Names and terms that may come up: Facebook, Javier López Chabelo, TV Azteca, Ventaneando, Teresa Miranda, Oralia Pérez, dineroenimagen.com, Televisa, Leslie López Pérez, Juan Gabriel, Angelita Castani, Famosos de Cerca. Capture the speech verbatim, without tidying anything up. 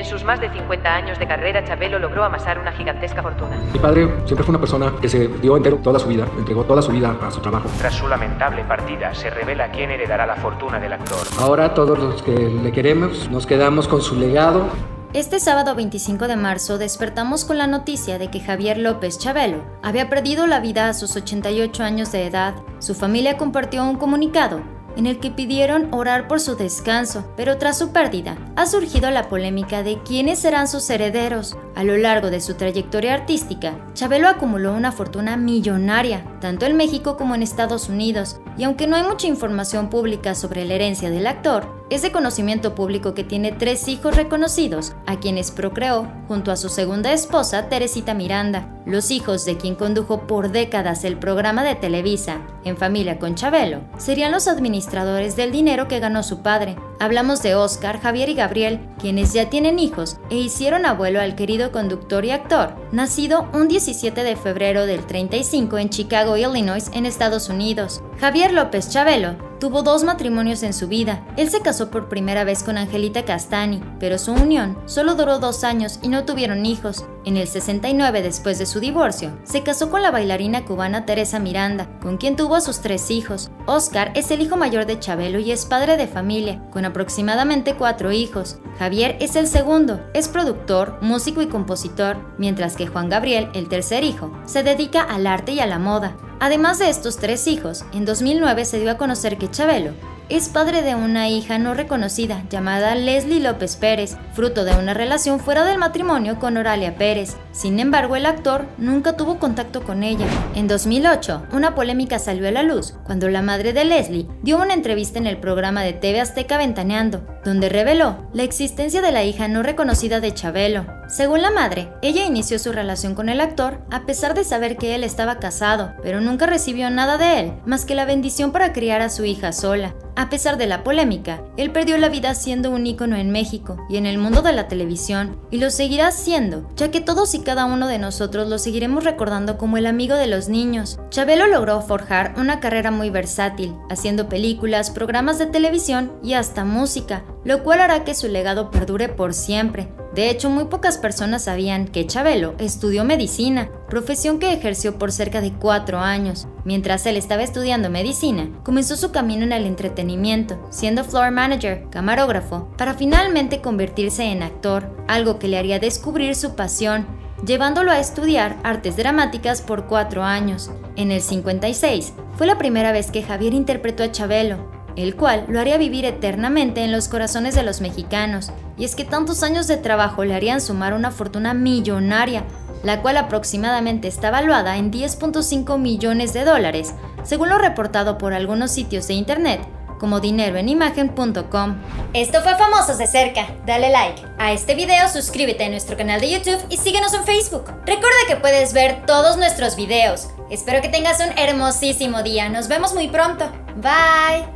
En sus más de cincuenta años de carrera, Chabelo logró amasar una gigantesca fortuna. Mi padre siempre fue una persona que se dio entero toda su vida, entregó toda su vida a su trabajo. Tras su lamentable partida, se revela quién heredará la fortuna del actor. Ahora todos los que le queremos nos quedamos con su legado. Este sábado veinticinco de marzo despertamos con la noticia de que Javier López Chabelo había perdido la vida a sus ochenta y ocho años de edad. Su familia compartió un comunicado en el que pidieron orar por su descanso, pero tras su pérdida ha surgido la polémica de quiénes serán sus herederos. A lo largo de su trayectoria artística, Chabelo acumuló una fortuna millonaria, tanto en México como en Estados Unidos, y aunque no hay mucha información pública sobre la herencia del actor, es de conocimiento público que tiene tres hijos reconocidos, a quienes procreó junto a su segunda esposa, Teresita Miranda. Los hijos de quien condujo por décadas el programa de Televisa, En Familia con Chabelo, serían los administradores del dinero que ganó su padre. Hablamos de Oscar, Javier y Gabriel, quienes ya tienen hijos e hicieron abuelo al querido conductor y actor, nacido un diecisiete de febrero del treinta y cinco en Chicago, Illinois, en Estados Unidos. Javier López Chabelo tuvo dos matrimonios en su vida. Él se casó por primera vez con Angelita Castani, pero su unión solo duró dos años y no tuvieron hijos. En el sesenta y nueve, después de su divorcio, se casó con la bailarina cubana Teresa Miranda, con quien tuvo a sus tres hijos. Oscar es el hijo mayor de Chabelo y es padre de familia, con aproximadamente cuatro hijos. Javier es el segundo, es productor, músico y compositor, mientras que Juan Gabriel, el tercer hijo, se dedica al arte y a la moda. Además de estos tres hijos, en dos mil nueve se dio a conocer que Chabelo es padre de una hija no reconocida llamada Leslie López Pérez, fruto de una relación fuera del matrimonio con Oralia Pérez. Sin embargo, el actor nunca tuvo contacto con ella. En dos mil ocho, una polémica salió a la luz cuando la madre de Leslie dio una entrevista en el programa de T V Azteca Ventaneando, donde reveló la existencia de la hija no reconocida de Chabelo. Según la madre, ella inició su relación con el actor a pesar de saber que él estaba casado, pero nunca recibió nada de él más que la bendición para criar a su hija sola. A pesar de la polémica, él perdió la vida siendo un ícono en México y en el mundo de la televisión, y lo seguirá siendo, ya que todos y cada uno de nosotros lo seguiremos recordando como el amigo de los niños. Chabelo logró forjar una carrera muy versátil, haciendo películas, programas de televisión y hasta música, lo cual hará que su legado perdure por siempre. De hecho, muy pocas personas sabían que Chabelo estudió medicina, profesión que ejerció por cerca de cuatro años. Mientras él estaba estudiando medicina, comenzó su camino en el entretenimiento, siendo floor manager, camarógrafo, para finalmente convertirse en actor, algo que le haría descubrir su pasión, llevándolo a estudiar artes dramáticas por cuatro años. En el cincuenta y seis, fue la primera vez que Javier interpretó a Chabelo, el cual lo haría vivir eternamente en los corazones de los mexicanos, y es que tantos años de trabajo le harían sumar una fortuna millonaria, la cual aproximadamente está evaluada en diez punto cinco millones de dólares, según lo reportado por algunos sitios de internet, como dinero en imagen punto com. Esto fue Famosos de Cerca. Dale like a este video, suscríbete a nuestro canal de YouTube y síguenos en Facebook. Recuerda que puedes ver todos nuestros videos. Espero que tengas un hermosísimo día. Nos vemos muy pronto. Bye.